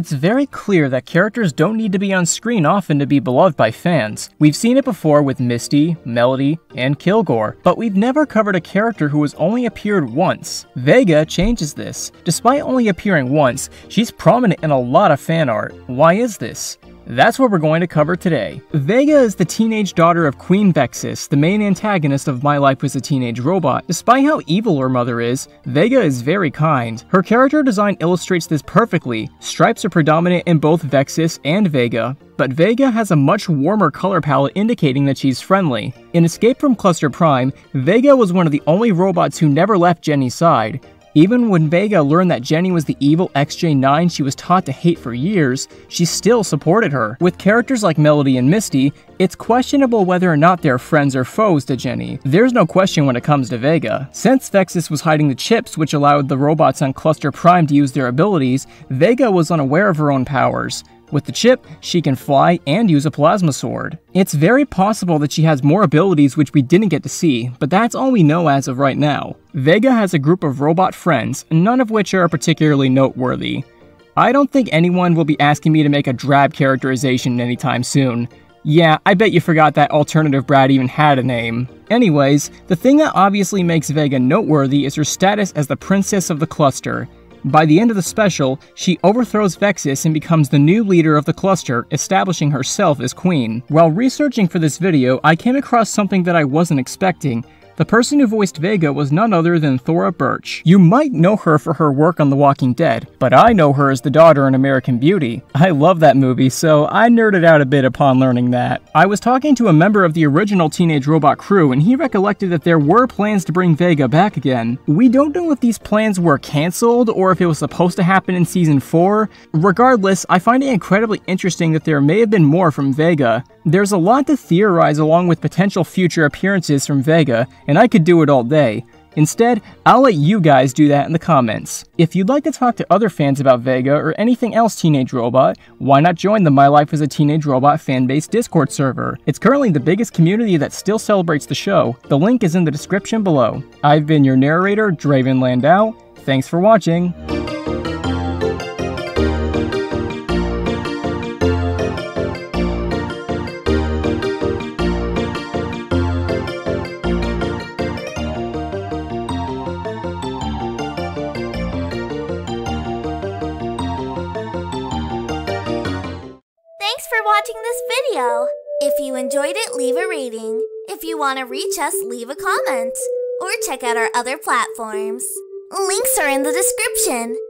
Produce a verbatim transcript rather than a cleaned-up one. It's very clear that characters don't need to be on screen often to be beloved by fans. We've seen it before with Misty, Melody, and Kilgore, but we've never covered a character who has only appeared once. Vega changes this. Despite only appearing once, she's prominent in a lot of fan art. Why is this? That's what we're going to cover today. Vega is the teenage daughter of Queen Vexus, the main antagonist of My Life as a Teenage Robot. Despite how evil her mother is, Vega is very kind. Her character design illustrates this perfectly. Stripes are predominant in both Vexus and Vega, but Vega has a much warmer color palette indicating that she's friendly. In Escape from Cluster Prime, Vega was one of the only robots who never left Jenny's side. Even when Vega learned that Jenny was the evil X J nine she was taught to hate for years, she still supported her. With characters like Melody and Misty, it's questionable whether or not they're friends or foes to Jenny. There's no question when it comes to Vega. Since Vexus was hiding the chips which allowed the robots on Cluster Prime to use their abilities, Vega was unaware of her own powers. With the chip, she can fly and use a plasma sword. It's very possible that she has more abilities which we didn't get to see, but that's all we know as of right now. Vega has a group of robot friends, none of which are particularly noteworthy. I don't think anyone will be asking me to make a drab characterization anytime soon. Yeah, I bet you forgot that alternative Brad even had a name. Anyways, the thing that obviously makes Vega noteworthy is her status as the princess of the cluster. By the end of the special, she overthrows Vexus and becomes the new leader of the cluster, establishing herself as queen. While researching for this video, I came across something that I wasn't expecting. The person who voiced Vega was none other than Thora Birch. You might know her for her work on The Walking Dead, but I know her as the daughter in American Beauty. I love that movie, so I nerded out a bit upon learning that. I was talking to a member of the original Teenage Robot crew, and he recollected that there were plans to bring Vega back again. We don't know if these plans were cancelled or if it was supposed to happen in Season four. Regardless, I find it incredibly interesting that there may have been more from Vega. There's a lot to theorize along with potential future appearances from Vega, and I could do it all day. Instead, I'll let you guys do that in the comments. If you'd like to talk to other fans about Vega or anything else Teenage Robot, why not join the My Life as a Teenage Robot fan-based Discord server? It's currently the biggest community that still celebrates the show. The link is in the description below. I've been your narrator, Draven Landau. Thanks for watching. Thanks for watching this video. If you enjoyed it, leave a rating. If you want to reach us, leave a comment. Or check out our other platforms. Links are in the description.